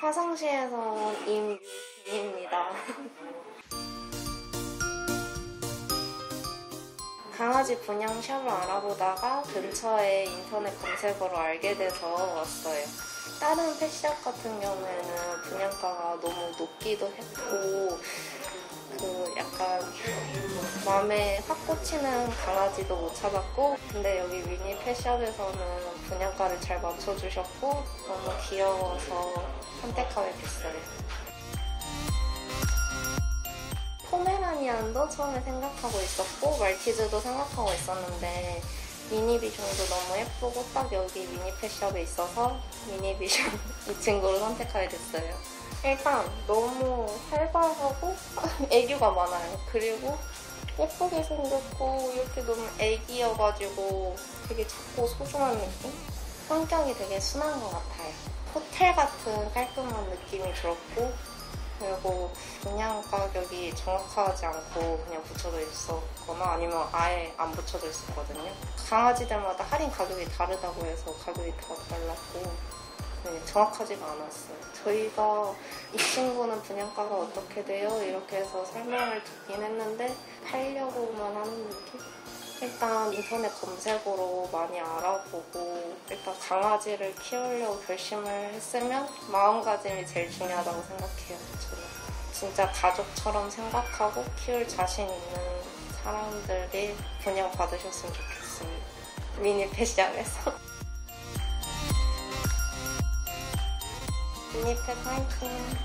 화성시에서 온 임입니다. 강아지 분양 샵을 알아보다가 근처에 인터넷 검색으로 알게 돼서 왔어요. 다른 펫샵 같은 경우에는 분양가가 너무 높기도 했고 그 약간 마음에 확 꽂히는 강아지도 못 찾았고, 근데 여기 미니 펫샵에서는 분양가를 잘 맞춰주셨고 너무 귀여워서 선택하게 됐어요. 포메라니안도 처음에 생각하고 있었고 말티즈도 생각하고 있었는데 미니비숑도 너무 예쁘고 딱 여기 미니펫샵에 있어서 미니비숑 이 친구를 선택하게 됐어요. 일단 너무 활발하고 애교가 많아요. 그리고 예쁘게 생겼고 이렇게 너무 애기여가지고 되게 작고 소중한 느낌? 성격이 되게 순한 것 같아요. 호텔 같은 깔끔한 느낌이 들었고 그리고 분양 가격이 정확하지 않고 그냥 붙여져 있었거나 아니면 아예 안 붙여져 있었거든요. 강아지들마다 할인 가격이 다르다고 해서 가격이 다 달랐고 정확하지가 않았어요. 저희가 이 친구는 분양가가 어떻게 돼요? 이렇게 해서 설명을 듣긴 했는데 팔려고만 하는 느낌? 일단 인터넷 검색으로 많이 알아보고 일단 강아지를 키우려고 결심을 했으면 마음가짐이 제일 중요하다고 생각해요. 저는 진짜 가족처럼 생각하고 키울 자신 있는 사람들이 분양 받으셨으면 좋겠어요. 미니 펫샵에서. 미니 펫 화이팅!